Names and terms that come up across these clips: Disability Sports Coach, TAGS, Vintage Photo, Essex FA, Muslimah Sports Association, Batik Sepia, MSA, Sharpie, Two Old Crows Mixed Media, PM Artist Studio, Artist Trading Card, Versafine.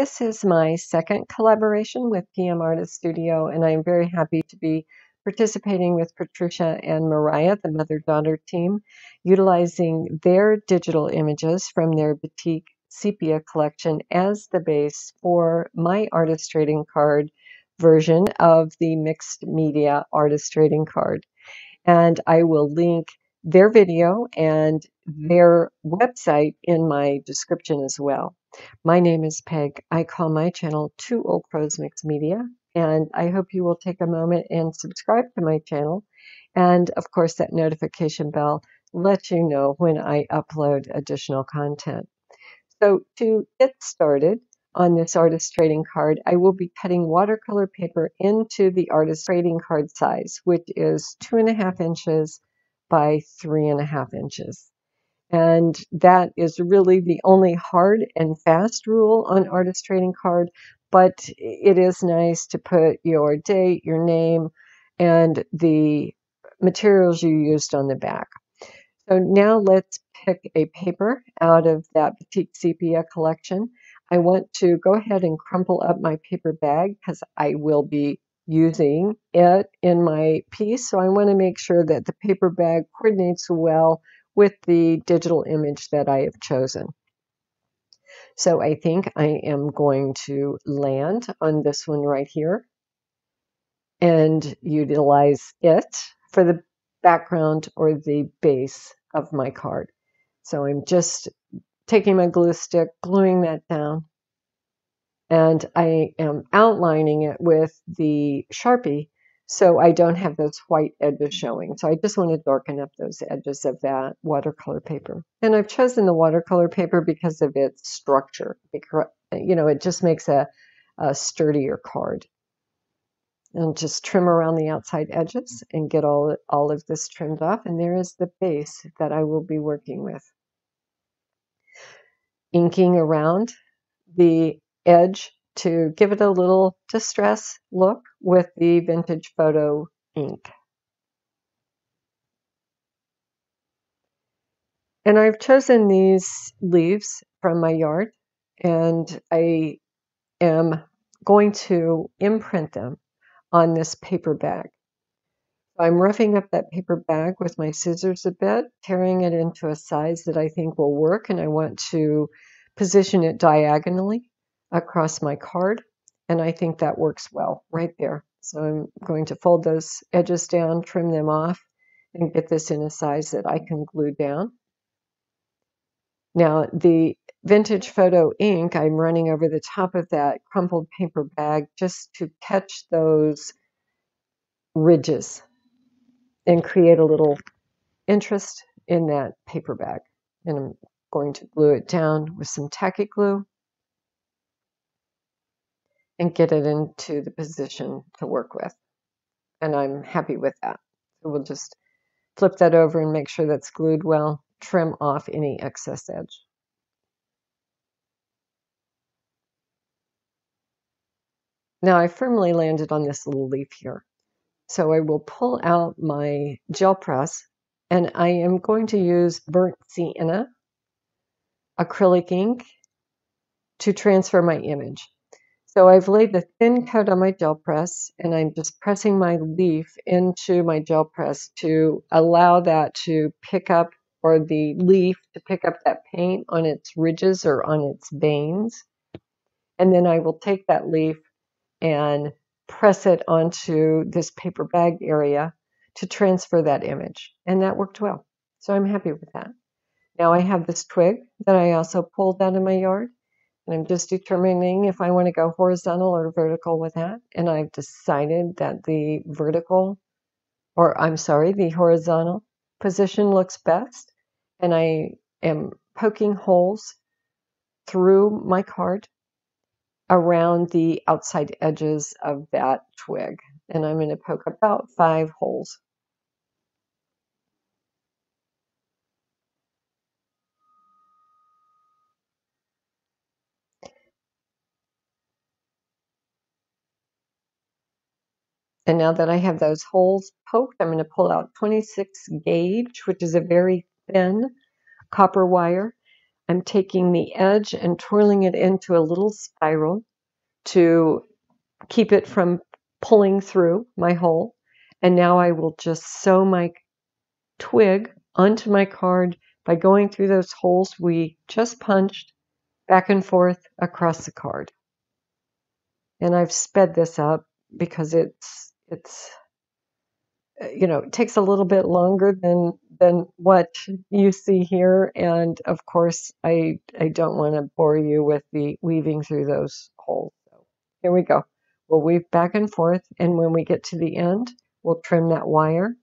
This is my second collaboration with PM Artist Studio, and I am very happy to be participating with Patricia and Mariah, the mother-daughter team, utilizing their digital images from their Batik Sepia collection as the base for my artist trading card version of the mixed media artist trading card. And I will link their video and their website in my description as well. My name is Peg. I call my channel Two Old Crows Mixed Media, and I hope you will take a moment and subscribe to my channel. And of course, that notification bell lets you know when I upload additional content. So to get started on this artist trading card, I will be cutting watercolor paper into the artist trading card size, which is 2.5 inches by 3.5 inches. And that is really the only hard and fast rule on artist trading card, but it is nice to put your date, your name, and the materials you used on the back. So now let's pick a paper out of that Batik Sepia collection. I want to go ahead and crumple up my paper bag because I will be using it in my piece. So I want to make sure that the paper bag coordinates well with the digital image that I have chosen. So I think I am going to land on this one right here and utilize it for the background or the base of my card. So I'm just taking my glue stick, gluing that down, and I am outlining it with the Sharpie so I don't have those white edges showing. So I just want to darken up those edges of that watercolor paper. And I've chosen the watercolor paper because of its structure. You know, it just makes a sturdier card. And just trim around the outside edges and get all of this trimmed off. And there is the base that I will be working with. Inking around the edge to give it a little distress look with the Vintage Photo ink. And I've chosen these leaves from my yard, and I am going to imprint them on this paper bag. I'm roughing up that paper bag with my scissors a bit, tearing it into a size that I think will work, and I want to position it diagonally across my card, and I think that works well right there. So I'm going to fold those edges down, trim them off, and get this in a size that I can glue down. Now the Vintage Photo ink, I'm running over the top of that crumpled paper bag just to catch those ridges and create a little interest in that paper bag. And I'm going to glue it down with some tacky glue and get it into the position to work with. And I'm happy with that. So we'll just flip that over and make sure that's glued well, trim off any excess edge. Now I firmly landed on this little leaf here. So I will pull out my gel press, and I am going to use burnt sienna acrylic ink to transfer my image. So I've laid the thin coat on my gel press, and I'm just pressing my leaf into my gel press to allow that to pick up, or the leaf to pick up that paint on its ridges or on its veins. And then I will take that leaf and press it onto this paper bag area to transfer that image. And that worked well. So I'm happy with that. Now I have this twig that I also pulled out of my yard. And I'm just determining if I want to go horizontal or vertical with that. And I've decided that the horizontal position looks best. And I am poking holes through my card around the outside edges of that twig. And I'm going to poke about 5 holes. And now that I have those holes poked, I'm going to pull out 26 gauge, which is a very thin copper wire. I'm taking the edge and twirling it into a little spiral to keep it from pulling through my hole. And now I will just sew my twig onto my card by going through those holes we just punched back and forth across the card. And I've sped this up because it's you know, it takes a little bit longer than what you see here. And of course, I don't want to bore you with the weaving through those holes. So here we go. We'll weave back and forth. And when we get to the end, we'll trim that wire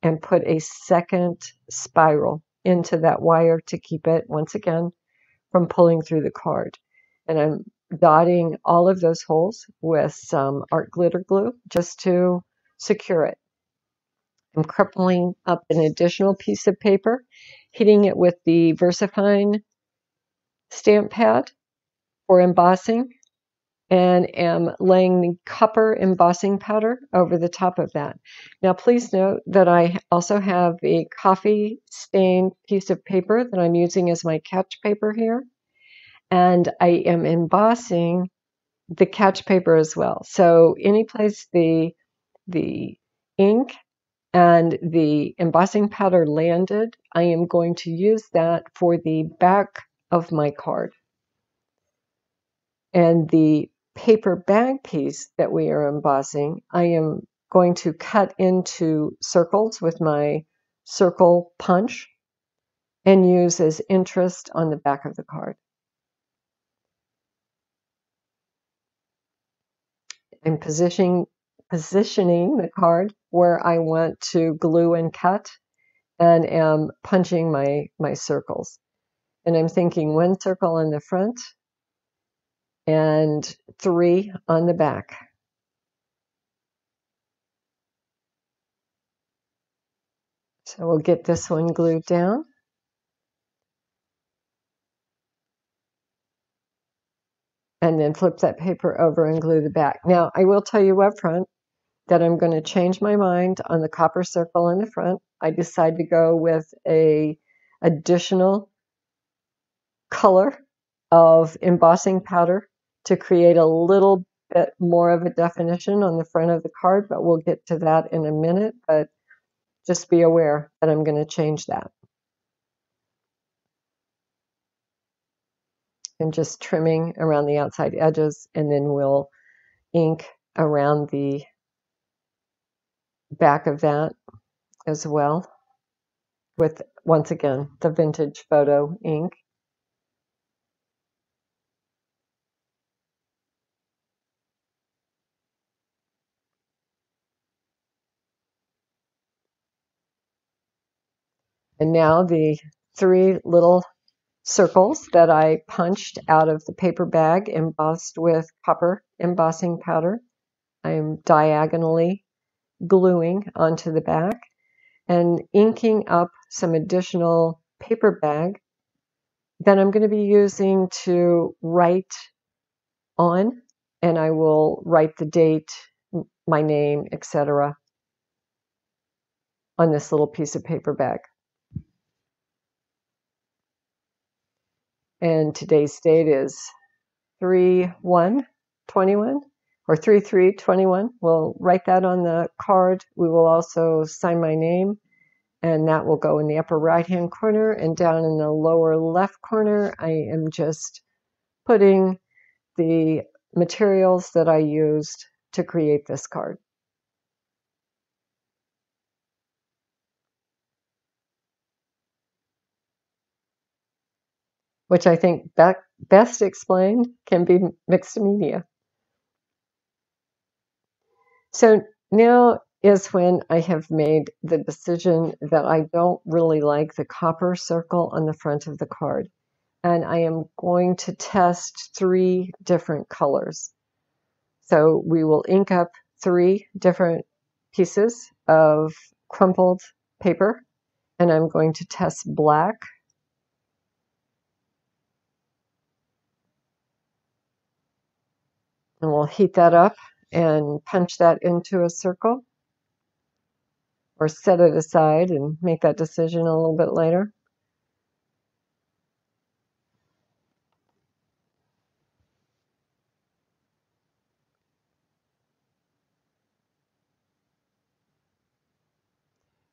and put a second spiral into that wire to keep it, once again, from pulling through the card. And I'm dotting all of those holes with some art glitter glue just to secure it. I'm crumpling up an additional piece of paper, hitting it with the Versafine stamp pad for embossing, and am laying the copper embossing powder over the top of that. Now, please note that I also have a coffee stained piece of paper that I'm using as my catch paper here, and I am embossing the catch paper as well. So any place the ink and the embossing powder landed, I am going to use that for the back of my card. And the paper bag piece that we are embossing, I am going to cut into circles with my circle punch and use as interest on the back of the card. I'm positioning the card where I want to glue and cut, and am punching my circles. And I'm thinking one circle in the front and three on the back. So we'll get this one glued down. And then flip that paper over and glue the back. Now, I will tell you up front that I'm going to change my mind on the copper circle in the front. I decide to go with an additional color of embossing powder to create a little bit more of a definition on the front of the card, but we'll get to that in a minute. But just be aware that I'm going to change that. And just trimming around the outside edges, and then we'll ink around the back of that as well with, once again, the Vintage Photo ink. And now the three little circles that I punched out of the paper bag embossed with copper embossing powder, I'm diagonally gluing onto the back and inking up some additional paper bag that I'm going to be using to write on, and I will write the date, my name, etc. on this little piece of paper bag. And today's date is 3/1/21 or 3/3/21. We'll write that on the card. We will also sign my name, and that will go in the upper right-hand corner, and down in the lower left corner, I am just putting the materials that I used to create this card. Which I think best explained can be mixed media. So now is when I have made the decision that I don't really like the copper circle on the front of the card. And I am going to test three different colors. So we will ink up three different pieces of crumpled paper. And I'm going to test black, and we'll heat that up and punch that into a circle, or set it aside and make that decision a little bit later.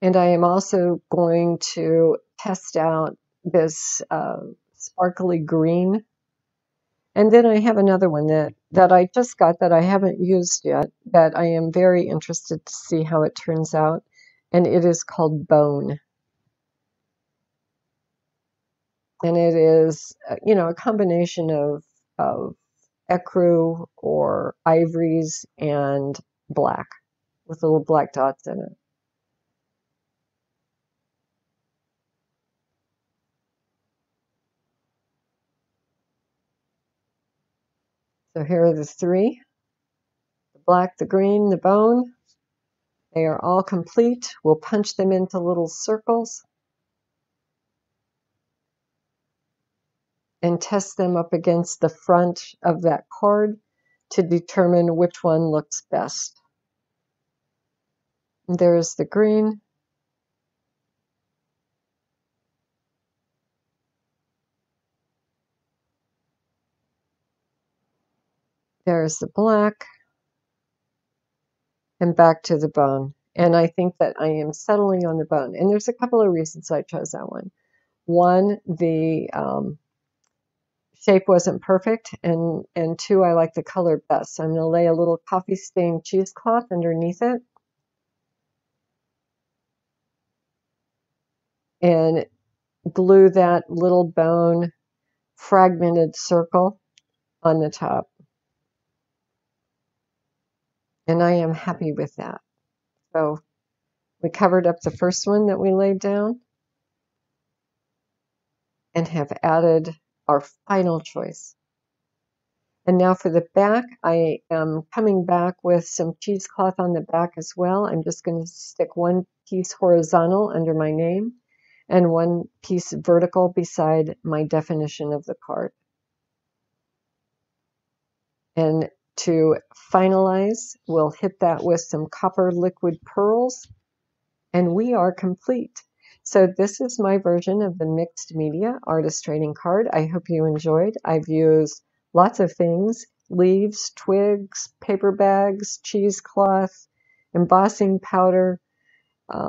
And I am also going to test out this sparkly green. And then I have another one that I just got that I haven't used yet, that I am very interested to see how it turns out. And it is called Bone. And it is, you know, a combination of ecru or ivories and black with little black dots in it. So here are the three, the black, the green, the bone. They are all complete. We'll punch them into little circles and test them up against the front of that card to determine which one looks best. And there is the green. There's the black, and back to the bone. And I think that I am settling on the bone. And there's a couple of reasons I chose that one. One, the shape wasn't perfect, and two, I like the color best. So I'm going to lay a little coffee-stained cheesecloth underneath it. And glue that little bone fragmented circle on the top. And I am happy with that. So we covered up the first one that we laid down and have added our final choice. And now for the back, I am coming back with some cheesecloth on the back as well. I'm just going to stick one piece horizontal under my name and one piece vertical beside my definition of the card. And to finalize, we'll hit that with some copper liquid pearls, and we are complete. So this is my version of the mixed media artist trading card. I hope you enjoyed. I've used lots of things: leaves, twigs, paper bags, cheesecloth, embossing powder, you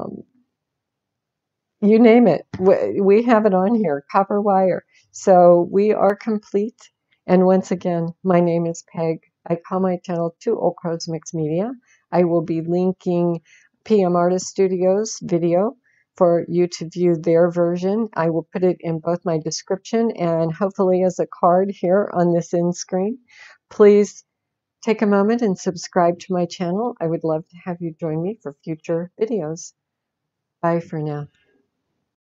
name it. We have it on here, copper wire. So we are complete. And once again, my name is Peg. I call my channel Two Old Crows Mixed Media. I will be linking PM Artist Studio's video for you to view their version. I will put it in both my description and hopefully as a card here on this end screen. Please take a moment and subscribe to my channel. I would love to have you join me for future videos. Bye for now.